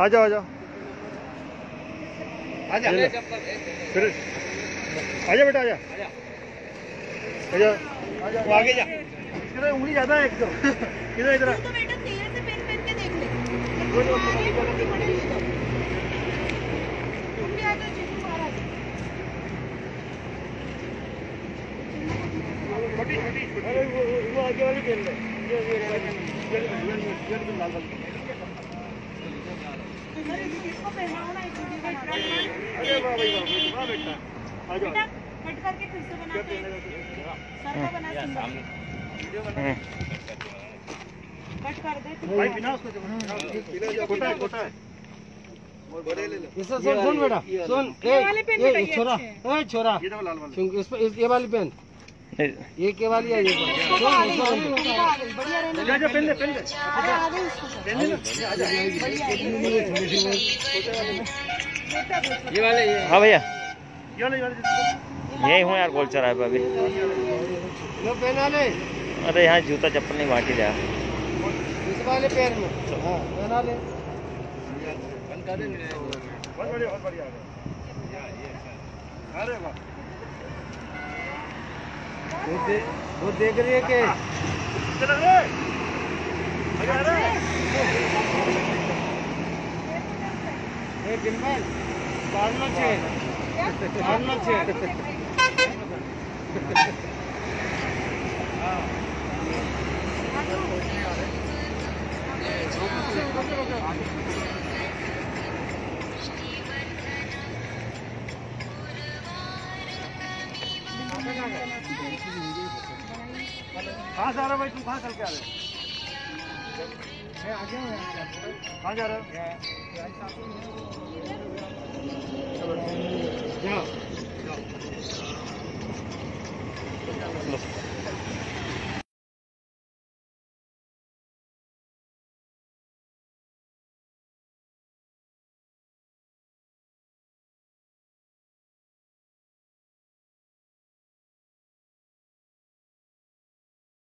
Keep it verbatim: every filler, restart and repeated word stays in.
आ जाओ आ जाओ आजा आजा बेटा आजा आजा आजा आगे जा। इधर उंगली ज्यादा है एक तो इधर इधर तो बेटा तेल से पेन पेन के देख ले। तुम भी आ जाओ चिकू महाराज। छोटी छोटी अरे वो वो आगे वाली पेन ले। ये ये ये तुम डाल इसको पहनाओ अरे वाह भाई वाह बेटा आ जाओ कट करके फिर से बनाते हैं सर का बना सामने वीडियो बना कट कर दे भाई बिना उसको जो छोटा है छोटा है और बड़े ले ले इससे सुन सुन बेटा सुन ये वाले पेन बेटा ये छोरा ए छोरा ये वाला लाल वाला क्योंकि इस पे ये वाली पेन ये के वाली है ये बढ़िया जा पेन ले पेन ले पेन ले आ जा ये वाले ये हां भैया ये वाले यही हूं यार गोलचर है अभी लो पेन ले। अरे यहां जूता चप्पल नहीं बाकी रहा इस वाले पैर में हां पेन ले बंद कर दे बहुत बढ़िया बहुत बढ़िया आ अरे वाह वो दे, वो देख रही है के चल रे आ जा रे ए बिनमल बारना छे बारना छे हां कहाँ जा रहा भाई तुम कहाँ चल के आ रहे हो? कहाँ जा रहे हो? जाओ।